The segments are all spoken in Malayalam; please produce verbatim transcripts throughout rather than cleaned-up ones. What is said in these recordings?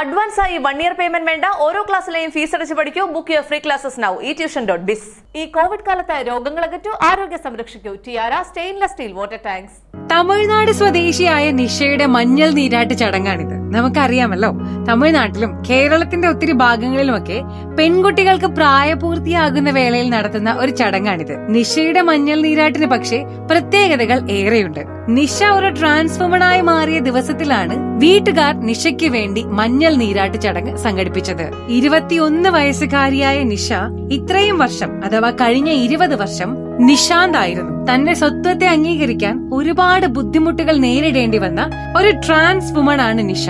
അഡ്വാൻസ് ആയി വൺ ഇയർ പേയ്മെന്റ് വേണ്ട, ഓരോ ക്ലാസ്സിലെയും ഫീസ് അടച്ചു പഠിക്കൂ. Book your free classes now e tuition dot biz. ഈ കോവിഡ് കാലത്ത് രോഗങ്ങളകറ്റൂ, ആരോഗ്യ സംരക്ഷിക്കൂ. Tiara stainless steel water tanks. Tamil Nadu സ്വദേശിയായ നിഷയുടെ മഞ്ഞൾ നീരാട്ട് ചടങ്ങാണിത്. നമുക്കറിയാമല്ലോ, തമിഴ്നാട്ടിലും കേരളത്തിന്റെ ഒത്തിരി ഭാഗങ്ങളിലുമൊക്കെ പെൺകുട്ടികൾക്ക് പ്രായപൂർത്തിയാകുന്ന വേളയിൽ നടത്തുന്ന ഒരു ചടങ്ങാണിത്. നിഷയുടെ മഞ്ഞൾ നീരാട്ടിന് പക്ഷേ പ്രത്യേകതകൾ ഏറെയുണ്ട്. നിഷ ഒരു ട്രാൻസ്ഫോമണായി മാറിയ ദിവസത്തിലാണ് വീട്ടുകാർ നിഷയ്ക്ക് വേണ്ടി മഞ്ഞൾ നീരാട്ട് ചടങ്ങ് സംഘടിപ്പിച്ചത്. ഇരുപത്തിയൊന്ന് വയസ്സുകാരിയായ നിഷ ഇത്രയും വർഷം അഥവാ കഴിഞ്ഞ ഇരുപത് വർഷം നിശാന്ത് ആയിരുന്നു. തന്റെ സ്വത്വത്തെ അംഗീകരിക്കാൻ ഒരുപാട് ബുദ്ധിമുട്ടുകൾ നേരിടേണ്ടി വന്ന ഒരു ട്രാൻസ് വുമൺ ആണ് നിഷ.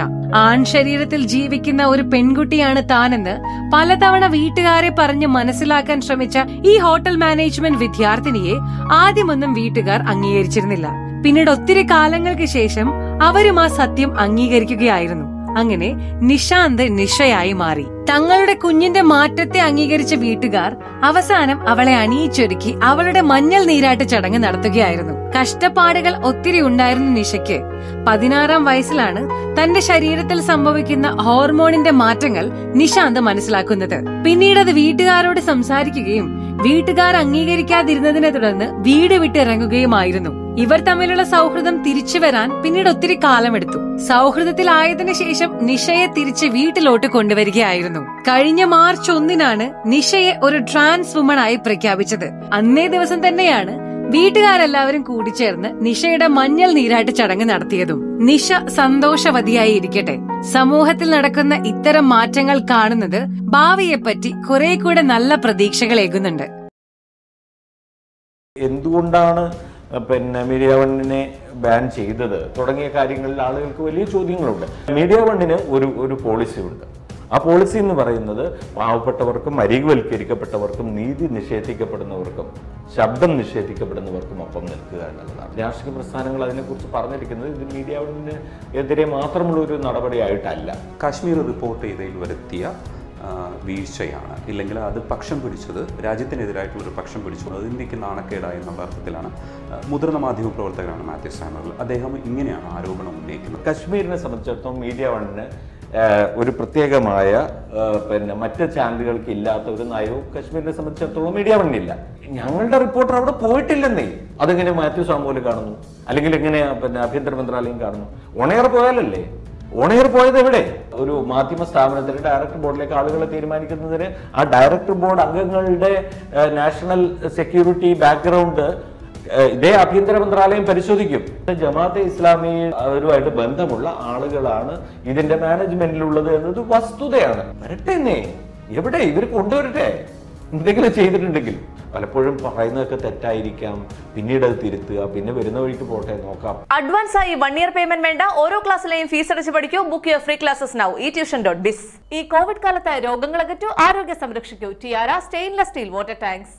ആൺ ശരീരത്തിൽ ജീവിക്കുന്ന ഒരു പെൺകുട്ടിയാണ് താനെന്ന് പലതവണ വീട്ടുകാരെ പറഞ്ഞ് മനസ്സിലാക്കാൻ ശ്രമിച്ച ഈ ഹോട്ടൽ മാനേജ്മെന്റ് വിദ്യാർത്ഥിനിയെ ആദ്യമൊന്നും വീട്ടുകാർ അംഗീകരിച്ചിരുന്നില്ല. പിന്നീട് ഒത്തിരി കാലങ്ങൾക്ക് ശേഷം അവരും ആ സത്യം അംഗീകരിക്കുകയായിരുന്നു. അങ്ങനെ നിശാന്ത് നിഷയായി മാറി. തങ്ങളുടെ കുഞ്ഞിന്റെ മാറ്റത്തെ അംഗീകരിച്ച വീട്ടുകാർ അവസാനം അവളെ അണിയിച്ചൊരുക്കി അവളുടെ മഞ്ഞൾ നീരാട്ട് ചടങ്ങ് നടത്തുകയായിരുന്നു. കഷ്ടപ്പാടുകൾ ഒത്തിരി ഉണ്ടായിരുന്നു നിഷയ്ക്ക്. പതിനാറാം വയസ്സിലാണ് തന്റെ ശരീരത്തിൽ സംഭവിക്കുന്ന ഹോർമോണിന്റെ മാറ്റങ്ങൾ നിശാന്ത് മനസ്സിലാക്കുന്നത്. പിന്നീട് അത് വീട്ടുകാരോട് സംസാരിക്കുകയും വീട്ടുകാർ അംഗീകരിക്കാതിരുന്നതിനെ തുടർന്ന് വീട് വിട്ടിറങ്ങുകയുമായിരുന്നു. ഇവർ തമ്മിലുള്ള സൗഹൃദം തിരിച്ചു വരാൻ പിന്നീട് ഒത്തിരി കാലമെടുത്തു. സൗഹൃദത്തിലായതിനു ശേഷം നിഷയെ തിരിച്ച് വീട്ടിലോട്ട് കൊണ്ടുവരികയായിരുന്നു. കഴിഞ്ഞ മാർച്ച് ഒന്നിനാണ് നിഷയെ ഒരു ട്രാൻസ് വുമൺ ആയി പ്രഖ്യാപിച്ചത്. അന്നേ ദിവസം തന്നെയാണ് വീട്ടുകാരെല്ലാവരും കൂടിച്ചേർന്ന് നിഷയുടെ മഞ്ഞൾ നീരാട്ട് ചടങ്ങ് നടത്തിയതും. നിഷ സന്തോഷവതിയായി ഇരിക്കട്ടെ. സമൂഹത്തിൽ നടക്കുന്ന ഇത്തരം മാറ്റങ്ങൾ കാണുന്നത് ഭാവിയെപ്പറ്റി കുറെ കൂടെ നല്ല പ്രതീക്ഷകളേകുന്നുണ്ട്. എന്തുകൊണ്ടാണ് പിന്നെ മീഡിയ വണ്ണിനെ ബാൻ ചെയ്തത് തുടങ്ങിയ കാര്യങ്ങളിൽ ആളുകൾക്ക് വലിയ ചോദ്യങ്ങളുണ്ട്. മീഡിയ വണ്ണിന് ഒരു ഒരു പോളിസി ഉണ്ട്. ആ പോളിസി എന്ന് പറയുന്നത് പാവപ്പെട്ടവർക്കും അരികവൽക്കരിക്കപ്പെട്ടവർക്കും നീതി നിഷേധിക്കപ്പെടുന്നവർക്കും ശബ്ദം നിഷേധിക്കപ്പെടുന്നവർക്കും ഒപ്പം നിൽക്കുക എന്നുള്ളതാണ്. രാഷ്ട്രീയ പ്രസ്ഥാനങ്ങൾ അതിനെക്കുറിച്ച് പറഞ്ഞിരിക്കുന്നത് ഇത് മീഡിയ വണ്ണിന് എതിരെ മാത്രമുള്ള ഒരു നടപടിയായിട്ടല്ല. കാശ്മീർ റിപ്പോർട്ട് ചെയ്തതിൽ വരുത്തിയ വീഴ്ചയാണ്, ഇല്ലെങ്കിൽ അത് പക്ഷം പിടിച്ചത് രാജ്യത്തിനെതിരായിട്ടുള്ള ഒരു പക്ഷം പിടിച്ചത് ഇന്ത്യക്ക് നാണക്കേടായി എന്നുള്ള അർത്ഥത്തിലാണ്. മുതിർന്ന മാധ്യമ പ്രവർത്തകരാണ് മാത്യു സാമുവൽ. അദ്ദേഹം ഇങ്ങനെയാണ് ആരോപണം ഉന്നയിക്കുന്നത്. കശ്മീരിനെ സംബന്ധിച്ചിടത്തോളം മീഡിയ വണ്ണിന് ഒരു പ്രത്യേകമായ പിന്നെ മറ്റ് ചാനലുകൾക്ക് ഇല്ലാത്ത ഒരു നയവും കശ്മീരിനെ സംബന്ധിച്ചിടത്തോളം മീഡിയ വണ്ണില്ല. ഞങ്ങളുടെ റിപ്പോർട്ടർ അവിടെ പോയിട്ടില്ലെന്നേ അതിങ്ങനെ മാത്യു സാമുവൽ കാണുന്നു, അല്ലെങ്കിൽ ഇങ്ങനെ പിന്നെ ആഭ്യന്തര മന്ത്രാലയം കാണുന്നു. ഓണയർ പോയാലല്ലേ, ഓണയർ പോയത് എവിടെ? ഒരു മാധ്യമ സ്ഥാപനത്തിന് ഡയറക്ടർ ബോർഡിലേക്ക് ആളുകളെ തീരുമാനിക്കുന്നതിന് ആ ഡയറക്ടർ ബോർഡ് അംഗങ്ങളുടെ നാഷണൽ സെക്യൂരിറ്റി ബാക്ക്ഗ്രൗണ്ട് ഇതേ ആഭ്യന്തര മന്ത്രാലയം പരിശോധിക്കും. ജമാഅത്തെ ഇസ്ലാമിയുമായിട്ട് ബന്ധമുള്ള ആളുകളാണ് ഇതിന്റെ മാനേജ്മെന്റിലുള്ളത് എന്നത് വസ്തുതയാണ്. വരട്ടെന്നേ, എവിടെ ഇവർ കൊണ്ടുവരട്ടെ. എന്തെങ്കിലും ചെയ്തിട്ടുണ്ടെങ്കിൽ പലപ്പോഴും പറയുന്നതൊക്കെ തെറ്റായിരിക്കാം, പിന്നീട് അത് തിരുത്തുക, പിന്നെ വരുന്ന വഴിക്ക് പോട്ടെ, നോക്കാം. അഡ്വാൻസ് ആയി വൺ ഇയർ പേയ്മെന്റ് വേണ്ട, ഓരോ ക്ലാസ്സിലെയും ഫീസ് അടച്ചു പഠിക്കൂ. Book your free classes now e tuition dot biz. ഈ കോവിഡ് കാലത്ത് രോഗങ്ങളകറ്റൂ, ആരോഗ്യ സംരക്ഷിക്കൂ. Tiara stainless steel water tanks.